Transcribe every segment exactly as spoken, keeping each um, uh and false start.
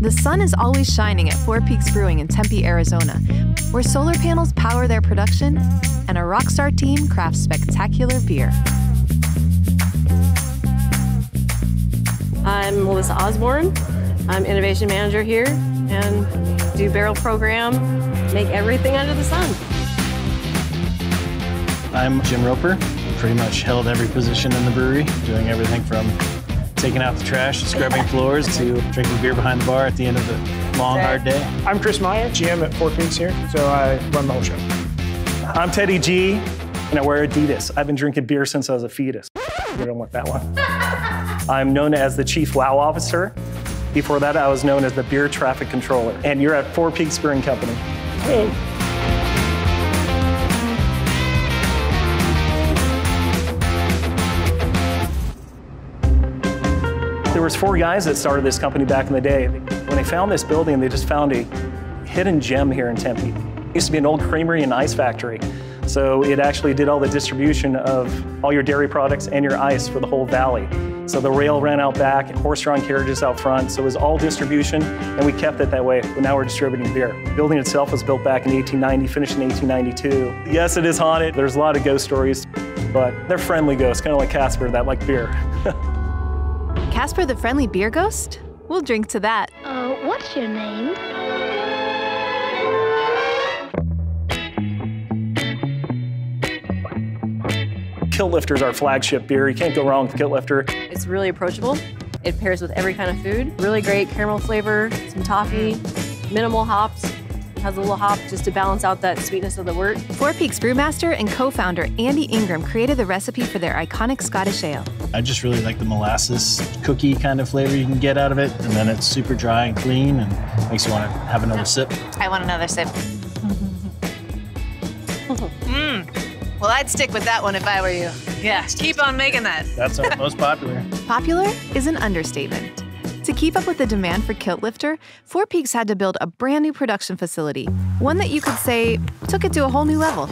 The sun is always shining at Four Peaks Brewing in Tempe, Arizona, where solar panels power their production and a rockstar team crafts spectacular beer. I'm Melissa Osborne. I'm innovation manager here and do barrel program, make everything under the sun. I'm Jim Roper. Pretty much held every position in the brewery, doing everything from taking out the trash, scrubbing floors, to drinking beer behind the bar at the end of a long, hard day. I'm Chris Meyer, G M at Four Peaks here, so I run the whole show. I'm Teddy G, and I wear Adidas. I've been drinking beer since I was a fetus. You don't want that one. I'm known as the Chief Wow Officer. Before that, I was known as the Beer Traffic Controller. And you're at Four Peaks Brewing Company. Hey. There was four guys that started this company back in the day. When they found this building, they just found a hidden gem here in Tempe. It used to be an old creamery and ice factory. So it actually did all the distribution of all your dairy products and your ice for the whole valley. So the rail ran out back, horse-drawn carriages out front. So it was all distribution, and we kept it that way. But now we're distributing beer. The building itself was built back in eighteen ninety, finished in eighteen ninety-two. Yes, it is haunted. There's a lot of ghost stories, but they're friendly ghosts, kind of like Casper, that like beer. Casper the Friendly Beer Ghost? We'll drink to that. Oh, uh, what's your name? Kilt Lifter is our flagship beer. You can't go wrong with Kilt Lifter. It's really approachable. It pairs with every kind of food. Really great caramel flavor, some toffee, minimal hops. It has a little hop just to balance out that sweetness of the wort. Four Peaks brewmaster and co-founder Andy Ingram created the recipe for their iconic Scottish ale. I just really like the molasses cookie kind of flavor you can get out of it, and then it's super dry and clean and makes you want to have another sip. I want another sip. Mm. Well, I'd stick with that one if I were you. Yeah, keep on making that. That's the most popular. Popular is an understatement. To keep up with the demand for Kilt Lifter, Four Peaks had to build a brand new production facility, one that you could say took it to a whole new level.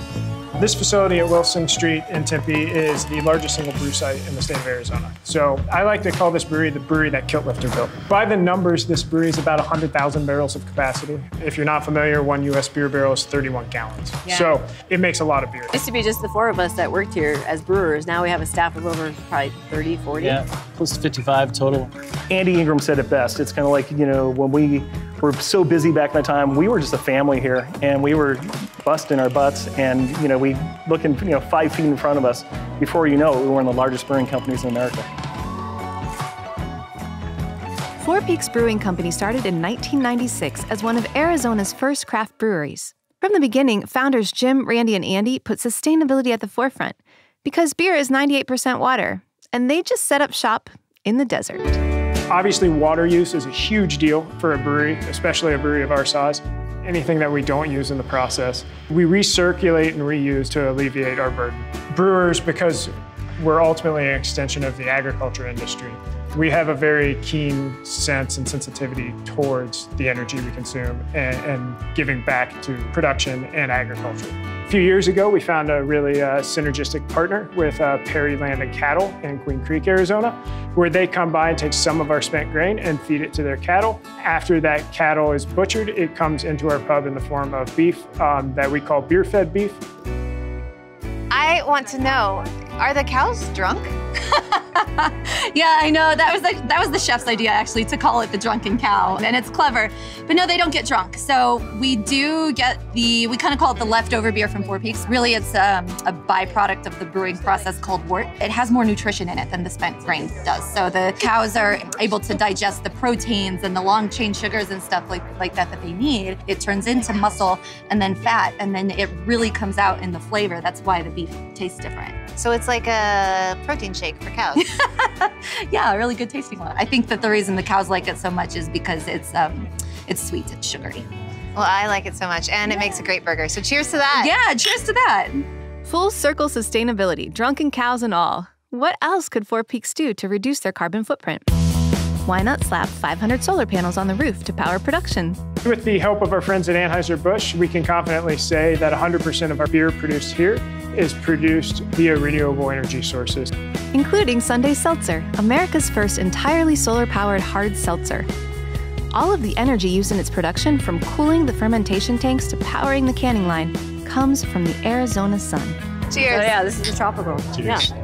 This facility at Wilson Street in Tempe is the largest single brew site in the state of Arizona. So I like to call this brewery the brewery that Kilt Lifter built. By the numbers, this brewery is about one hundred thousand barrels of capacity. If you're not familiar, one U S beer barrel is thirty-one gallons. Yeah. So it makes a lot of beer. It used to be just the four of us that worked here as brewers. Now we have a staff of over probably thirty, forty. Yeah, close to fifty-five total. Andy Ingram said it best. It's kind of like, you know, when we were so busy back in the time, we were just a family here, and we were busting our butts, and you know, we looking, you know, five feet in front of us. Before you know it, we were one of the largest brewing companies in America. Four Peaks Brewing Company started in nineteen ninety-six as one of Arizona's first craft breweries. From the beginning, founders Jim, Randy, and Andy put sustainability at the forefront because beer is ninety-eight percent water, and they just set up shop in the desert. Obviously, water use is a huge deal for a brewery, especially a brewery of our size. Anything that we don't use in the process, we recirculate and reuse to alleviate our burden. Brewers, because we're ultimately an extension of the agriculture industry, we have a very keen sense and sensitivity towards the energy we consume and, and giving back to production and agriculture. A few years ago, we found a really uh, synergistic partner with uh, Perry Land and Cattle in Queen Creek, Arizona, where they come by and take some of our spent grain and feed it to their cattle. After that cattle is butchered, it comes into our pub in the form of beef um, that we call beer-fed beef. I want to know, are the cows drunk? Yeah, I know, that was, the, that was the chef's idea actually, to call it the drunken cow, and it's clever. But no, they don't get drunk. So we do get the, we kind of call it the leftover beer from Four Peaks. Really, it's um, a byproduct of the brewing process called wort. It has more nutrition in it than the spent grain does. So the cows are able to digest the proteins and the long chain sugars and stuff like, like that that they need. It turns into muscle and then fat, and then it really comes out in the flavor. That's why the beef tastes different. So it's like a protein shake for cows. Yeah, a really good tasting one. I think that the reason the cows like it so much is because it's um, it's sweet, it's sugary. Well, I like it so much, and yeah. It makes a great burger. So cheers to that. Yeah, cheers to that. Full circle sustainability, drunken cows and all. What else could Four Peaks do to reduce their carbon footprint? Why not slap five hundred solar panels on the roof to power production? With the help of our friends at Anheuser-Busch, we can confidently say that one hundred percent of our beer produced here is produced via renewable energy sources. Including Sun Day Seltzer, America's first entirely solar-powered hard seltzer. All of the energy used in its production, from cooling the fermentation tanks to powering the canning line, comes from the Arizona sun. Cheers. Oh yeah, this is a tropical. Cheers.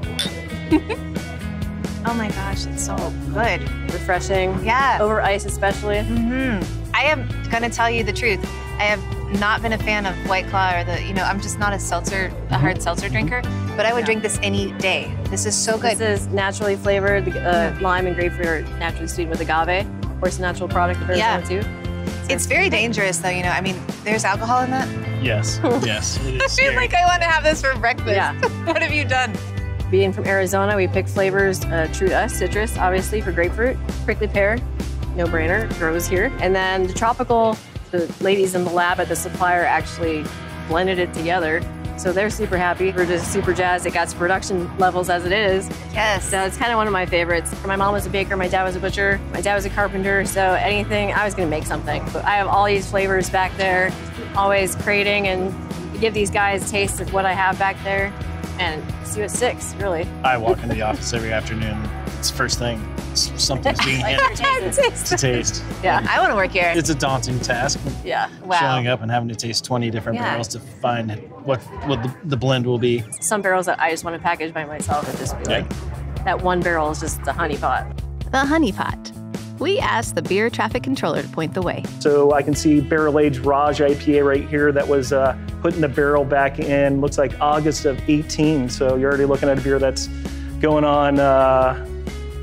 Yeah. Oh my gosh, it's so good. Refreshing. Yeah. Over ice especially. Mm-hmm. I am gonna tell you the truth. I have not been a fan of White Claw or the, you know, I'm just not a seltzer, a hard seltzer drinker, but I would yeah. drink this any day. This is so good. This is naturally flavored. Uh, lime and grapefruit are naturally sweetened with agave. Of course, a natural product of Arizona yeah. too. So it's very dangerous though, you know, I mean, there's alcohol in that? Yes, yes, it is. I feel like I want to have this for breakfast. Yeah. What have you done? Being from Arizona, we pick flavors uh, true to us, citrus, obviously, for grapefruit, prickly pear, no-brainer, grows here. And then the tropical, the ladies in the lab at the supplier actually blended it together, so they're super happy. We're just super jazzed. It got to production levels as it is. Yes. So it's kind of one of my favorites. My mom was a baker, my dad was a butcher, my dad was a carpenter, so anything, I was gonna make something. But I have all these flavors back there, always creating and give these guys tastes of what I have back there. And see you at six, really. I walk in the office every afternoon. It's first thing. Something's being handed to taste. Yeah, and I want to work here. It's a daunting task. Yeah, wow. Showing up and having to taste twenty different yeah. barrels to find what what the, the blend will be. Some barrels that I just want to package by myself and just be yeah. like, that one barrel is just the honey pot. The honey pot. We asked the beer traffic controller to point the way. So I can see barrel-aged Raj I P A right here that was uh, put in the barrel back in, looks like August of eighteen. So you're already looking at a beer that's going on uh,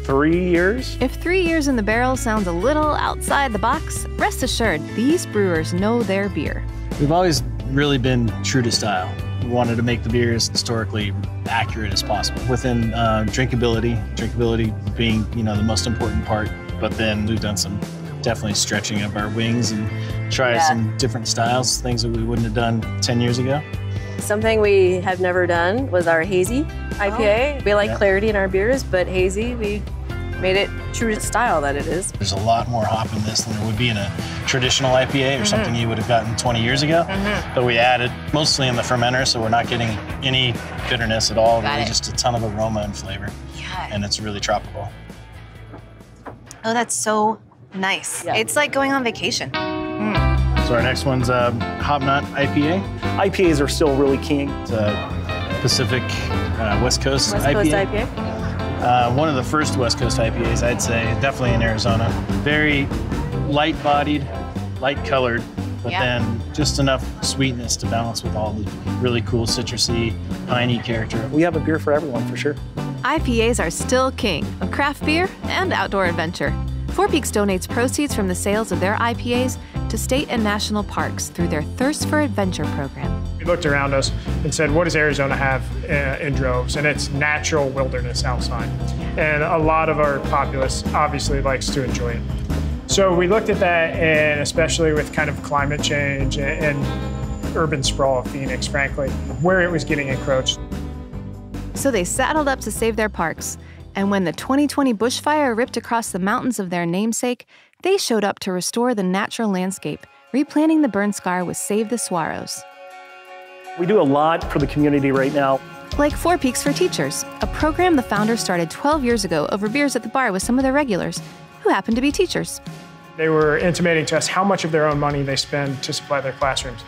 three years. If three years in the barrel sounds a little outside the box, rest assured, these brewers know their beer. We've always really been true to style. We wanted to make the beer as historically accurate as possible within uh, drinkability, drinkability being, you know, the most important part. But then we've done some definitely stretching of our wings and tried yeah. some different styles, things that we wouldn't have done ten years ago. Something we have never done was our Hazy I P A. Oh. We like yeah. clarity in our beers, but Hazy, we made it true to style that it is. There's a lot more hop in this than there would be in a traditional I P A or mm-hmm. something you would have gotten twenty years ago. Mm-hmm. But we added mostly in the fermenter, so we're not getting any bitterness at all, got really it. Just a ton of aroma and flavor. Yeah. And it's really tropical. Oh, that's so nice. Yeah. It's like going on vacation. Mm. So our next one's uh, Hobnut I P A. I P As are still really king. It's a Pacific uh, West Coast West I P A. West Coast I P A. Uh, one of the first West Coast I P As, I'd say, definitely in Arizona. Very light-bodied, light-colored, but yeah. then just enough sweetness to balance with all the really cool citrusy, piney character. We have a beer for everyone, for sure. I P As are still king of craft beer and outdoor adventure. Four Peaks donates proceeds from the sales of their I P As to state and national parks through their Thirst for Adventure program. We looked around us and said, what does Arizona have uh, in droves? And it's natural wilderness outside. And a lot of our populace obviously likes to enjoy it. So we looked at that, and especially with kind of climate change and, and urban sprawl of Phoenix, frankly, where it was getting encroached. So they saddled up to save their parks, and when the twenty twenty bushfire ripped across the mountains of their namesake, they showed up to restore the natural landscape, replanting the burn scar with Save the Saguaros. We do a lot for the community right now. Like Four Peaks for Teachers, a program the founders started twelve years ago over beers at the bar with some of their regulars, who happened to be teachers. They were intimating to us how much of their own money they spend to supply their classrooms.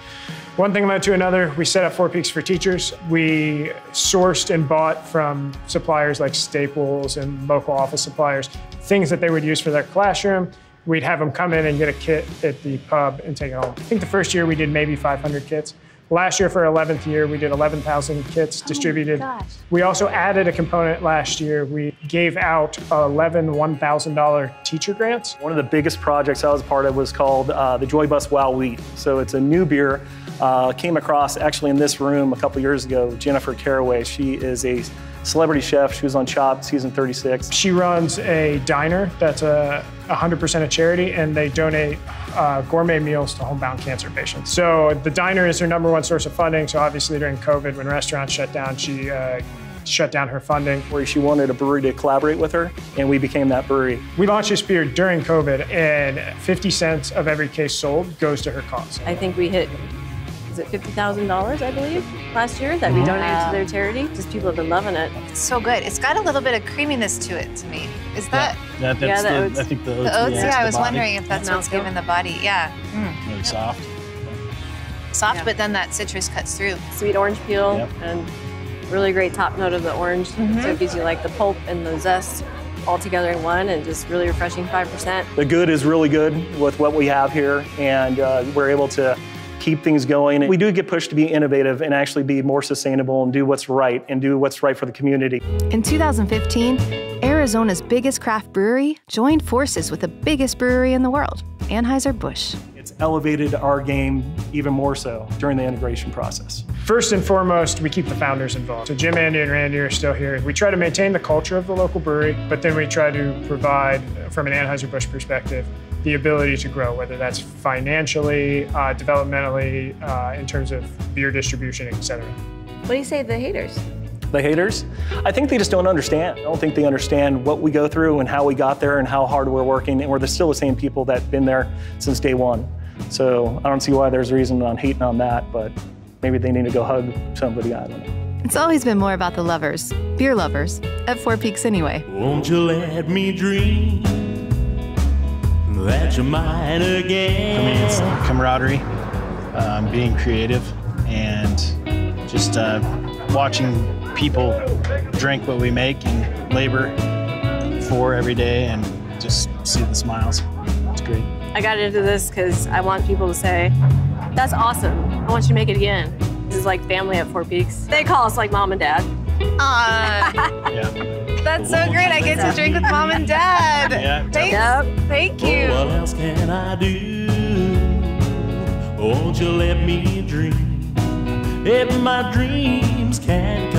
One thing led to another. We set up Four Peaks for Teachers. We sourced and bought from suppliers like Staples and local office suppliers, things that they would use for their classroom. We'd have them come in and get a kit at the pub and take it home. I think the first year we did maybe five hundred kits. Last year, for our eleventh year, we did eleven thousand kits distributed. Oh my gosh. We also added a component last year. We gave out eleven one thousand dollar teacher grants. One of the biggest projects I was part of was called uh, the Joy Bus Wow Weed. So it's a new beer. Uh, came across actually in this room a couple years ago, Jennifer Carraway. She is a celebrity chef. She was on Chopped, season thirty-six. She runs a diner that's a one hundred percent a charity, and they donate uh, gourmet meals to homebound cancer patients. So the diner is her number one source of funding. So obviously during COVID, when restaurants shut down, she uh, shut down her funding. Where she wanted a brewery to collaborate with her, and we became that brewery. We launched this beer during COVID, and fifty cents of every case sold goes to her cause. I think we hit is it fifty thousand dollars, I believe, last year that we donated wow. to their charity. Just people have been loving it. It's so good. It's got a little bit of creaminess to it to me. Is that? Yeah, that, that's yeah, the, the oats. I think the oats. The oats, yeah, yeah I was body. wondering if that's yeah. what's giving the body. Yeah. Mm. Really yep. soft. Soft, yeah. but then that citrus cuts through. Sweet orange peel yep. and really great top note of the orange. Mm-hmm. So it gives you like the pulp and the zest all together in one, and just really refreshing five percent. The good is really good with what we have here, and uh, we're able to keep things going. We do get pushed to be innovative and actually be more sustainable and do what's right and do what's right for the community. In two thousand fifteen, Arizona's biggest craft brewery joined forces with the biggest brewery in the world, Anheuser-Busch. It's elevated our game even more so during the integration process. First and foremost, we keep the founders involved. So Jim, Andy, and Randy are still here. We try to maintain the culture of the local brewery, but then we try to provide, from an Anheuser-Busch perspective, the ability to grow, whether that's financially, uh, developmentally, uh, in terms of beer distribution, et cetera. What do you say to the haters? The haters? I think they just don't understand. I don't think they understand what we go through and how we got there and how hard we're working. And we're still the same people that have been there since day one. So I don't see why there's a reason on hating on that, but maybe they need to go hug somebody, I don't know. It's always been more about the lovers, beer lovers, at Four Peaks anyway. Won't you let me dream that you're mine again? I mean, it's camaraderie, um, being creative, and just uh, watching people drink what we make and labor for every day and just see the smiles. It's great. I got into this because I want people to say, that's awesome. I want you to make it again. This is like family at Four Peaks. They call us like mom and dad. Aw. Yeah. That's so great. I get to drink with mom and dad. Yeah. Thanks. Yep. Thank you. Well, what else can I do? Won't you let me dream if my dreams can